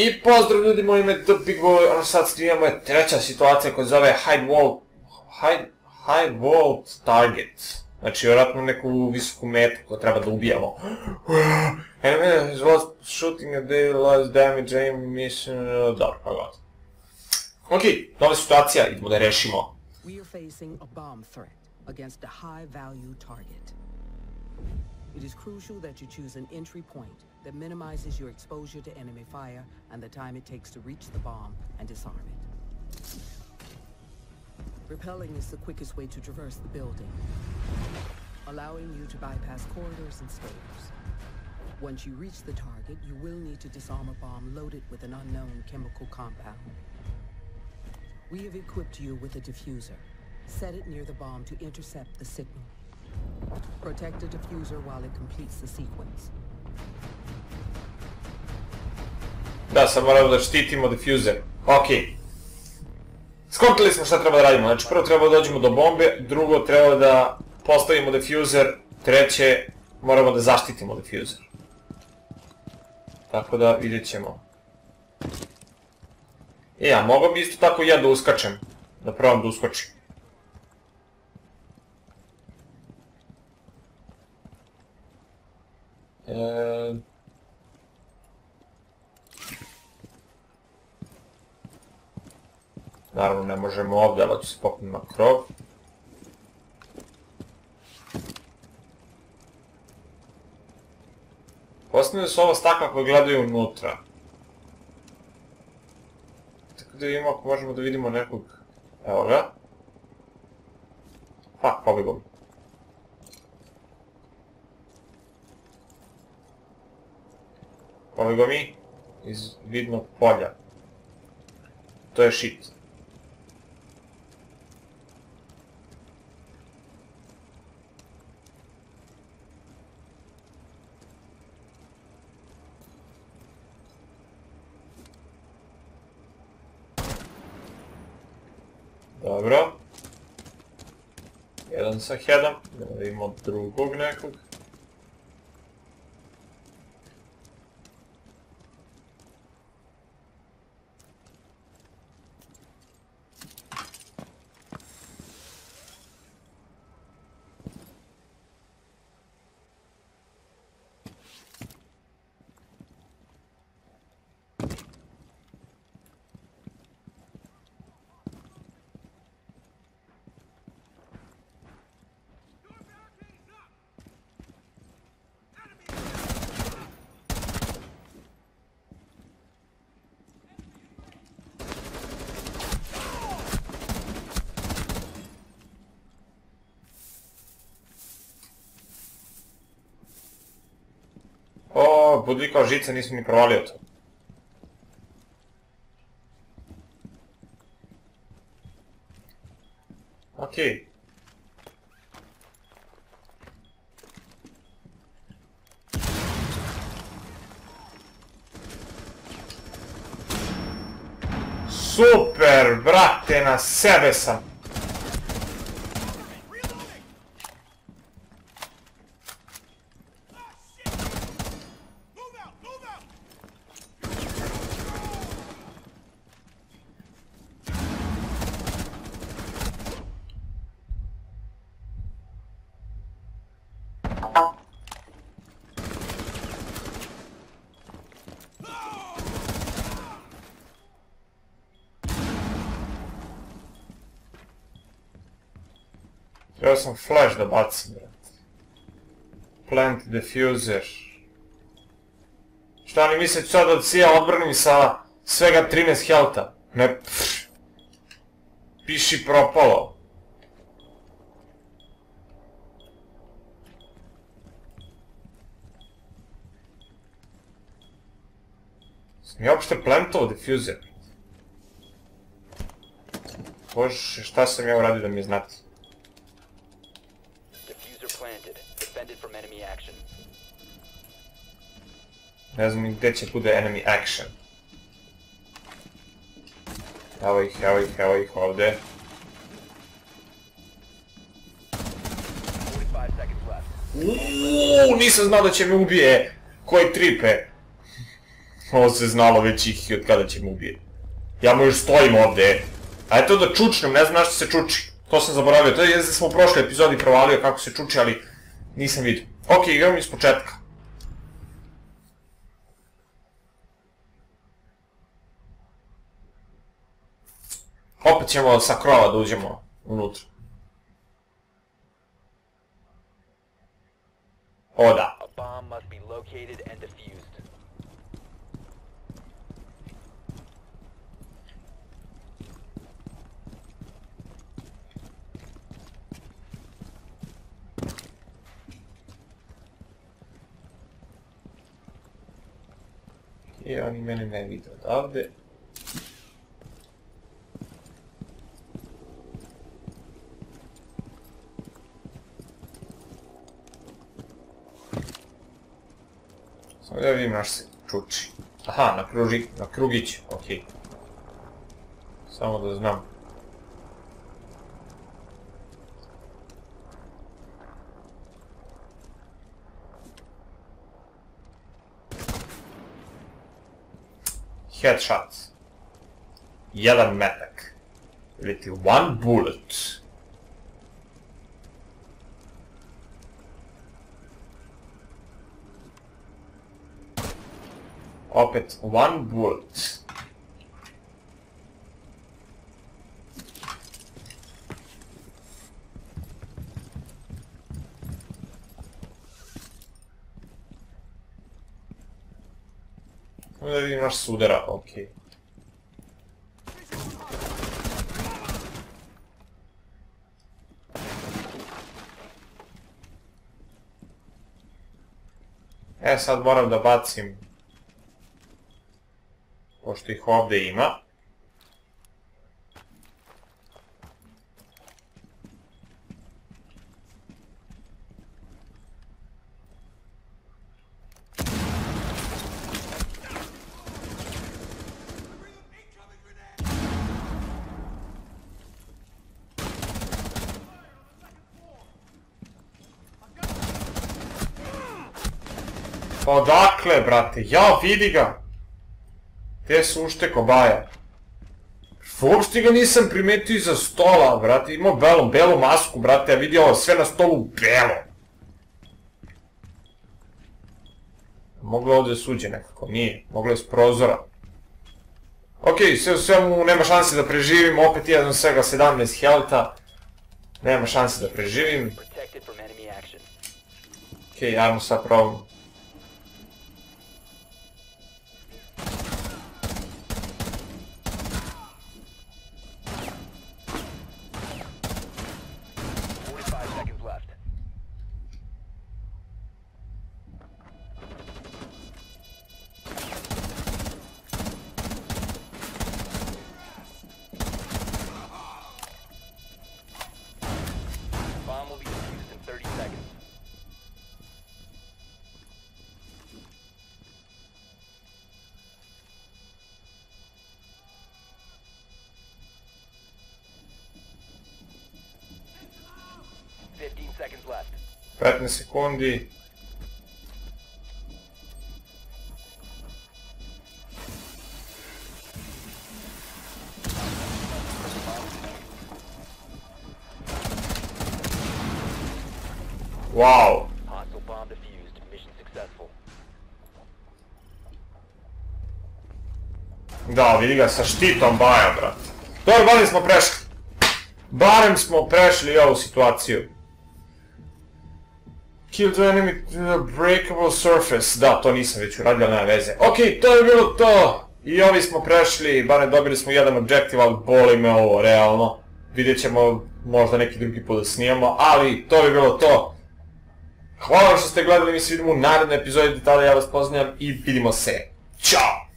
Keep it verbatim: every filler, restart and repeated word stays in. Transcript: I pozdrav ljudi, moje ime je TheBiggyBoy, ono sad snimamo je treća situacija koja zove High Vault, High Vault Target. Znači vjerojatno neku visoku metu koju treba da ubijamo. Enemy is lost shooting a day, lost damage, aim, mission, dobro, pa god. Ok, nova situacija, idemo da je rešimo. We are facing a bomb threat against a high value target. It is crucial that you choose an entry point that minimizes your exposure to enemy fire and the time it takes to reach the bomb and disarm it. Repelling is the quickest way to traverse the building, allowing you to bypass corridors and stairs. Once you reach the target, you will need to disarm a bomb loaded with an unknown chemical compound. We have equipped you with a diffuser. Set it near the bomb to intercept the signal. Protect the diffuser while it completes the sequence. Da, sad moramo da štitimo diffuser. Okej. Skontili smo šta treba da radimo. Znači, prvo treba da dođemo do bombe, drugo treba da postavimo diffuser, treće moramo da zaštitimo diffuser. Tako da vidjet ćemo. E, a mogu bi isto tako ja da uskačem. Da probam da uskočim. Eee... Naravno ne možemo ovdje, ali ću se popniti na krov. Postavljaju se ovo stakla koje gledaju unutra. Tako da vidimo ako možemo da vidimo nekog... Evo ga. Fuck, pobjegom. Pobjegao mi iz vidnog polja. To je shit. Dobro. Jedan sa headom. Da imamo drugog nekog. O, budi kao žica, nisam ni provalio to. Okej. Super, brate, na sebe sam. Trebao sam flash da bacim, brat. Plant diffuser. Šta oni misle ću sad da se ja odbrnim sa svega trinaest healtha? Ne, pfff. Piši propalo. Sam ja uopšte plantovo diffuser. Bože, šta sam ja uradio da mi znate? Ne znam gdje će bude enemy action. Evo ih, evo ih, evo ih ovdje. Uuuu, nisam znao da će me ubije. Koji tripe. Ovo se znalo već Iki od kada će mu ubijeti. Ja mu još stojim ovde. A eto da čučnem, ne znam na što se čuči. To sam zaboravio, to je da smo u prošloj epizodi provalio kako se čuči, ali nisam vidio. Ok, igram iz početka. Opet ćemo sa krova da uđemo unutra. O da. I oni mene ne vide odavde. Samo da vidim naš se čuči. Aha, na krugić, okej. Samo da znam. Headshot. Jedan metak. Iliti one bullet. Opet one bullet. Da vidim naš sudara, okej. E, sad moram da bacim. Pošto ih ovde ima. Pa odakle, brate, ja vidi ga! Te sušte kobaja. Uopšte ga nisam primetio iza stola, brate, imao belom, belu masku, brate, ja vidi ovo, sve na stolu belo. Moglo je ovde suđe nekako, nije, moglo je s prozora. Okej, sve u svemu, nema šanse da preživim, opet ja znam svega sedamnaest helta. Nema šanse da preživim. Okej, ajmo sad probam. petnaest sekundi. Wow. Da, vidi ga sa štitom baja, brat. Dobro, barem smo prešli. Barem smo prešli ovu situaciju. Kill the enemy to the breakable surface. Da, to nisam već uradio, nema veze. Okej, to je bilo to. I ovi smo prešli, barem dobili smo jedan objektiv, ali boli me ovo, realno. Vidjet ćemo možda neki drugi put da snijemo, ali to bi bilo to. Hvala vam što ste gledali, mi se vidimo u narednoj epizodi, tada ja vas pozdravljam i vidimo se. Ćao!